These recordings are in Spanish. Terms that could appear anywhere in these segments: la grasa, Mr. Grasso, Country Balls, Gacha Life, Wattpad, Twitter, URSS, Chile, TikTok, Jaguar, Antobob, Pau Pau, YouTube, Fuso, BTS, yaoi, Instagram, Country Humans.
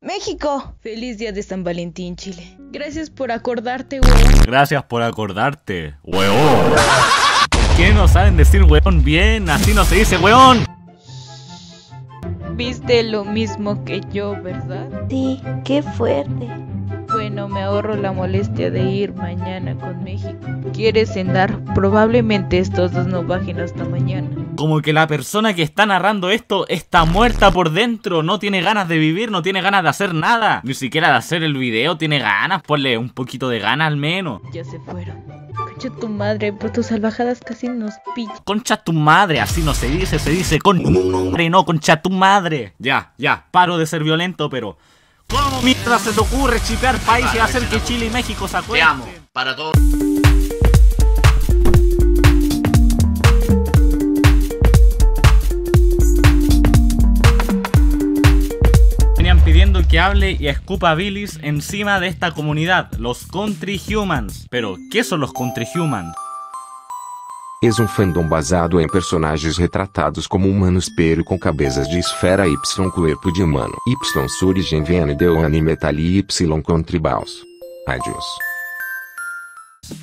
México. Feliz día de San Valentín, Chile. Gracias por acordarte, weón. Gracias por acordarte, weón. ¿Por qué no saben decir weón bien? Así no se dice, weón. Viste lo mismo que yo, ¿verdad? Sí, qué fuerte. Bueno, me ahorro la molestia de ir mañana con México. ¿Quieres cenar? Probablemente estos dos no bajen hasta mañana. Como que la persona que está narrando esto está muerta por dentro. No tiene ganas de vivir, no tiene ganas de hacer nada. Ni siquiera de hacer el video tiene ganas. Ponle un poquito de ganas al menos. Ya se fueron. Concha tu madre, por tus salvajadas casi nos pillan. Concha tu madre, así no se dice. Se dice con... No, concha tu madre. Ya, paro de ser violento, pero... ¿Cómo mierda se te ocurre chipear países y hacer que Chile y México se acuerden? Te amo, para todos. Venían pidiendo que hable y escupa bilis encima de esta comunidad, los Country Humans. Pero, ¿qué son los Country Humans? Es um fandom basado em personagens retratados como humano espelho com cabeças de esfera y corpo de humano. Y sua origem vem de anime tal y Country Balls. Adiós.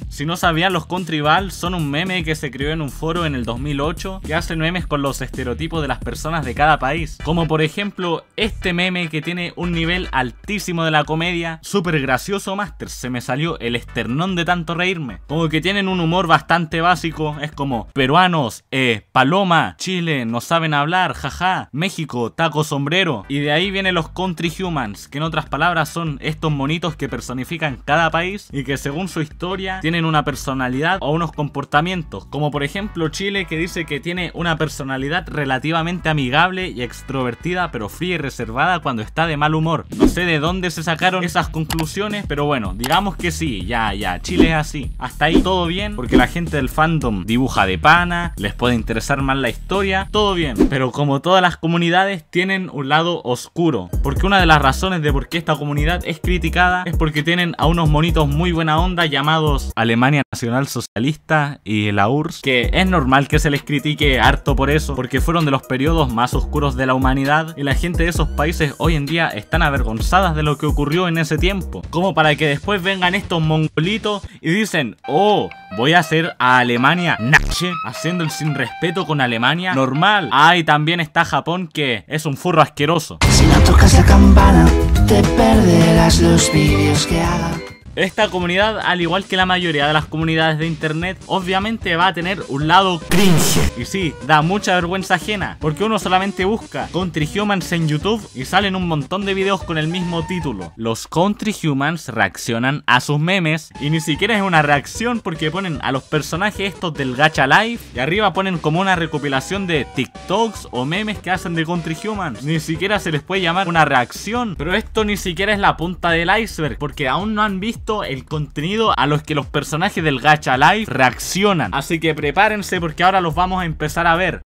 Si no sabían, los Country Balls son un meme que se creó en un foro en el 2008 que hacen memes con los estereotipos de las personas de cada país. Como por ejemplo este meme que tiene un nivel altísimo de la comedia. Súper gracioso, Master. Se me salió el esternón de tanto reírme. Como que tienen un humor bastante básico. Es como peruanos, paloma, Chile, no saben hablar, jaja, México, taco sombrero. Y de ahí vienen los Country Humans, que en otras palabras son estos monitos que personifican cada país y que según su historia tienen una personalidad o unos comportamientos. Como por ejemplo Chile, que dice que tiene una personalidad relativamente amigable y extrovertida, pero fría y reservada cuando está de mal humor. No sé de dónde se sacaron esas conclusiones, pero bueno, digamos que sí, ya, Chile es así. Hasta ahí todo bien, porque la gente del fandom dibuja de pana, les puede interesar más la historia, todo bien. Pero como todas las comunidades, tienen un lado oscuro, porque una de las razones de por qué esta comunidad es criticada es porque tienen a unos monitos muy buena onda llamados Alemania Nacional Socialista y la URSS, que es normal que se les critique harto por eso, porque fueron de los periodos más oscuros de la humanidad y la gente de esos países hoy en día están avergonzadas de lo que ocurrió en ese tiempo, como para que después vengan estos mongolitos y dicen: oh, voy a hacer a Alemania nazi, haciendo el sin respeto con Alemania normal. Ah, y también está Japón, que es un furro asqueroso. Si no tocas la campana, te perderás los vídeos que haga. Esta comunidad, al igual que la mayoría de las comunidades de internet, obviamente va a tener un lado cringe. Y sí, da mucha vergüenza ajena, porque uno solamente busca Country Humans en YouTube y salen un montón de videos con el mismo título. Los Country Humans reaccionan a sus memes, y ni siquiera es una reacción porque ponen a los personajes estos del Gacha Life, y arriba ponen como una recopilación de TikToks o memes que hacen de Country Humans. Ni siquiera se les puede llamar una reacción, pero esto ni siquiera es la punta del iceberg, porque aún no han visto el contenido a los que los personajes del Gacha Life reaccionan. Así que prepárense, porque ahora los vamos a empezar a ver.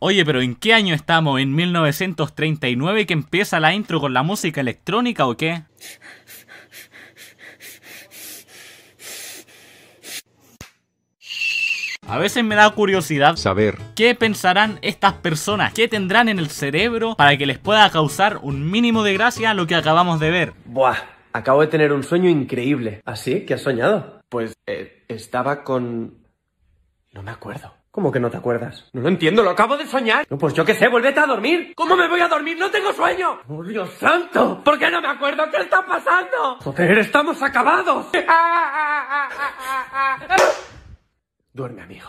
Oye, pero ¿en qué año estamos? ¿En 1939 que empieza la intro con la música electrónica o qué? A veces me da curiosidad saber qué pensarán estas personas, qué tendrán en el cerebro para que les pueda causar un mínimo de gracia lo que acabamos de ver. Buah, acabo de tener un sueño increíble. ¿Ah, sí? ¿Qué has soñado? Pues estaba con... No me acuerdo. ¿Cómo que no te acuerdas? No lo entiendo, lo acabo de soñar. No, pues yo qué sé, vuélvete a dormir. ¿Cómo me voy a dormir? ¡No tengo sueño! ¡Oh, Dios santo! ¿Por qué no me acuerdo? ¿Qué está pasando? ¡Joder, estamos acabados! Duerme, amigo,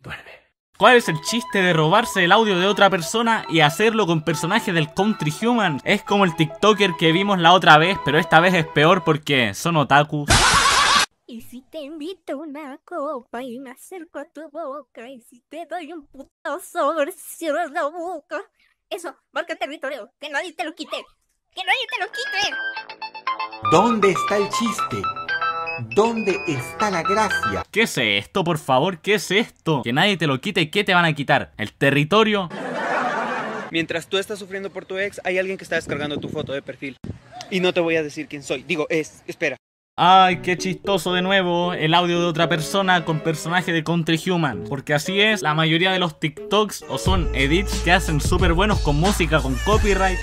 duerme. ¿Cuál es el chiste de robarse el audio de otra persona y hacerlo con personajes del Country Human? Es como el TikToker que vimos la otra vez, pero esta vez es peor porque son otakus. Y si te invito una copa y me acerco a tu boca, y si te doy un putazo, cierras la boca. Eso, marca territorio, que nadie te lo quite. ¡Que nadie te lo quite! ¿Dónde está el chiste? ¿Dónde está la gracia? ¿Qué es esto, por favor? ¿Qué es esto? Que nadie te lo quite. ¿Qué te van a quitar? ¿El territorio? Mientras tú estás sufriendo por tu ex, hay alguien que está descargando tu foto de perfil. Y no te voy a decir quién soy. Digo, espera. Ay, qué chistoso de nuevo el audio de otra persona con personaje de Country Human. Porque así es, la mayoría de los TikToks o son edits que hacen súper buenos con música, con copyright,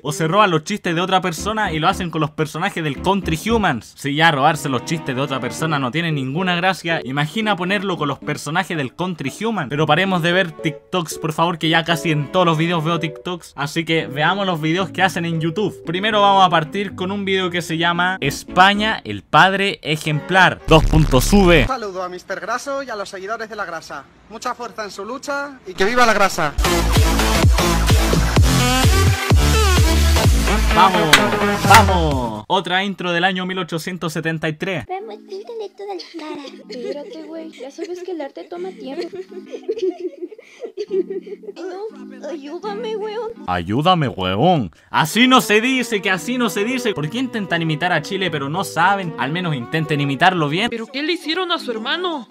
o se roban los chistes de otra persona y lo hacen con los personajes del Country Humans. Si ya robarse los chistes de otra persona no tiene ninguna gracia, imagina ponerlo con los personajes del Country Humans. Pero paremos de ver TikToks, por favor, que ya casi en todos los videos veo TikToks. Así que veamos los videos que hacen en YouTube. Primero vamos a partir con un video que se llama España, el padre ejemplar. 2.sube. Un saludo a Mr. Grasso y a los seguidores de la grasa. Mucha fuerza en su lucha y que viva la grasa. ¡Vamos! ¡Vamos! Otra intro del año 1873. Vamos, píntale toda la cara. Espérate, güey. Ya sabes que el arte toma tiempo. No, ayúdame, weón. Ayúdame, weón. Así no se dice, que así no se dice. ¿Por qué intentan imitar a Chile pero no saben? Al menos intenten imitarlo bien. ¿Pero qué le hicieron a su hermano?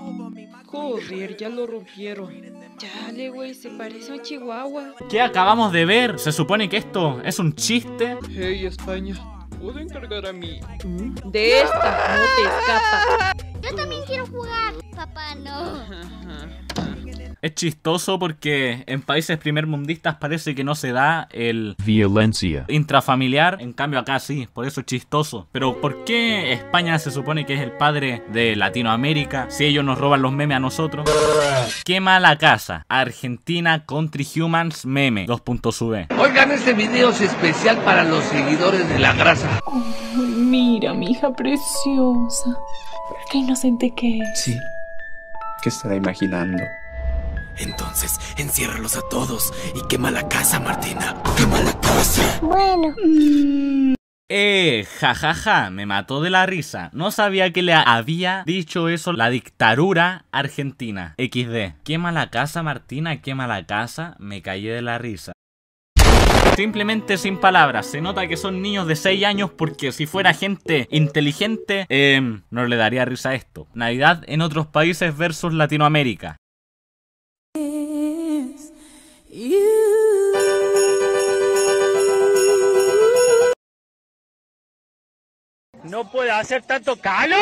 Joder, ya lo rompieron. Chale, güey, se parece a un chihuahua. ¿Qué acabamos de ver? Se supone que esto es un chiste. Hey, España, ¿puedo encargar a mí? De esta, no te escapa. Yo también quiero jugar. Papá, no. Es chistoso porque en países primermundistas parece que no se da el violencia intrafamiliar. En cambio acá sí, por eso es chistoso. Pero ¿por qué España se supone que es el padre de Latinoamérica si ellos nos roban los memes a nosotros? Quema la casa. Argentina, Country Humans meme. 2.sube. Oigan, este video es especial para los seguidores de la grasa. Oh, mira, mi hija preciosa. Qué inocente que es. Sí. ¿Qué estará imaginando? Entonces, enciérralos a todos y quema la casa, Martina. ¡Quema la casa! Bueno. Jajaja, ja, me mató de la risa. No sabía que le había dicho eso la dictadura argentina. XD. Quema la casa, Martina, quema la casa. Me caí de la risa. Simplemente sin palabras, se nota que son niños de 6 años porque si fuera gente inteligente, no le daría risa a esto. Navidad en otros países versus Latinoamérica. ¡No puede hacer tanto calor!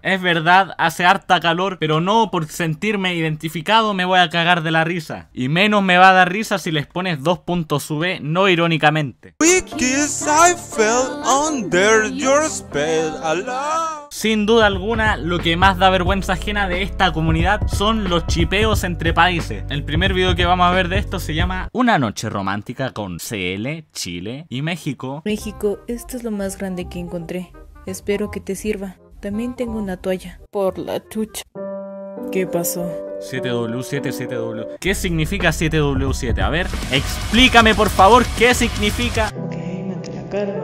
Es verdad, hace harta calor, pero no por sentirme identificado me voy a cagar de la risa. Y menos me va a dar risa si les pones 2.sub, no irónicamente. We kiss, I fell under your spell, Allah. Sin duda alguna, lo que más da vergüenza ajena de esta comunidad son los chipeos entre países. El primer video que vamos a ver de esto se llama Una noche romántica con CL, Chile y México. México, esto es lo más grande que encontré. Espero que te sirva. También tengo una toalla. Por la chucha. ¿Qué pasó? 7W7. ¿Qué significa 7W7? A ver, explícame por favor qué significa. Ok, mante la calma.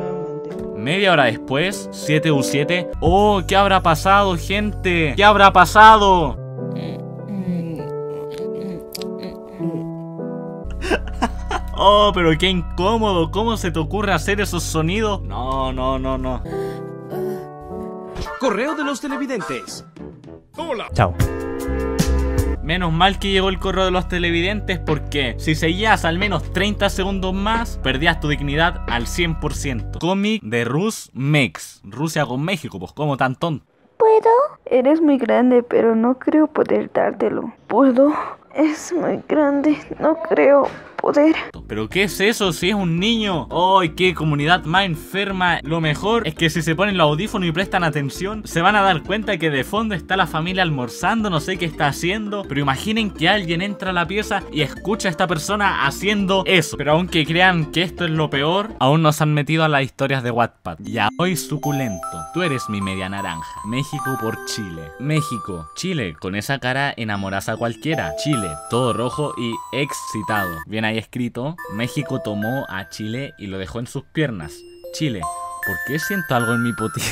Media hora después, 7U7. Oh, ¿qué habrá pasado, gente? ¿Qué habrá pasado? Oh, pero qué incómodo. ¿Cómo se te ocurre hacer esos sonidos? No, no, no, no. Correo de los televidentes. Hola. Chao. Menos mal que llegó el correo de los televidentes porque si seguías al menos 30 segundos más, perdías tu dignidad al 100%. Cómic de Rus-Mex. Rusia con México, pues como tan tonto. ¿Puedo? Eres muy grande, pero no creo poder dártelo. ¿Puedo? Es muy grande, no creo poder. ¿Pero qué es eso si es un niño? ¡Ay, qué comunidad más enferma! Lo mejor es que si se ponen los audífonos y prestan atención, se van a dar cuenta que de fondo está la familia almorzando, no sé qué está haciendo. Pero imaginen que alguien entra a la pieza y escucha a esta persona haciendo eso. Pero aunque crean que esto es lo peor, aún nos han metido a las historias de Wattpad. Ya hoy suculento, tú eres mi media naranja. México por Chile. México, Chile, con esa cara enamoras a cualquiera. Chile, todo rojo y excitado. Bien ahí escrito, México tomó a Chile y lo dejó en sus piernas. Chile, ¿por qué siento algo en mi potilla?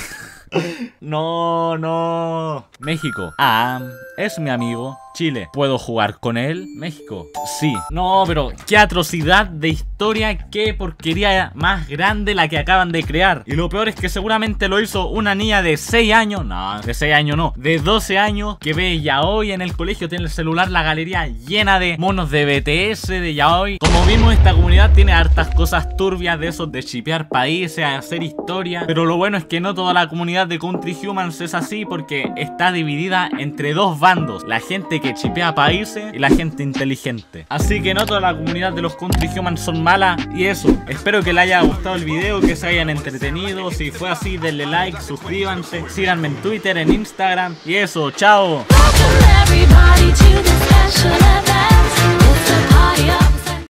No, no. México. Ah, Es mi amigo. Chile, ¿puedo jugar con él? México, sí. No, pero qué atrocidad de historia, qué porquería más grande la que acaban de crear. Y lo peor es que seguramente lo hizo una niña de 6 años, no, de 6 años no, de 12 años, que ve yaoi en el colegio, tiene el celular, la galería llena de monos de BTS, de yaoi. Como vimos, esta comunidad tiene hartas cosas turbias de esos de shipear países, hacer historia. Pero lo bueno es que no toda la comunidad de Country Humans es así, porque está dividida entre dos bandos, la gente que chipea países y la gente inteligente. Así que no toda la comunidad de los Country Humans son malas. Y eso, espero que les haya gustado el video, que se hayan entretenido. Si fue así, denle like, suscríbanse, síganme en Twitter, en Instagram. Y eso, chao.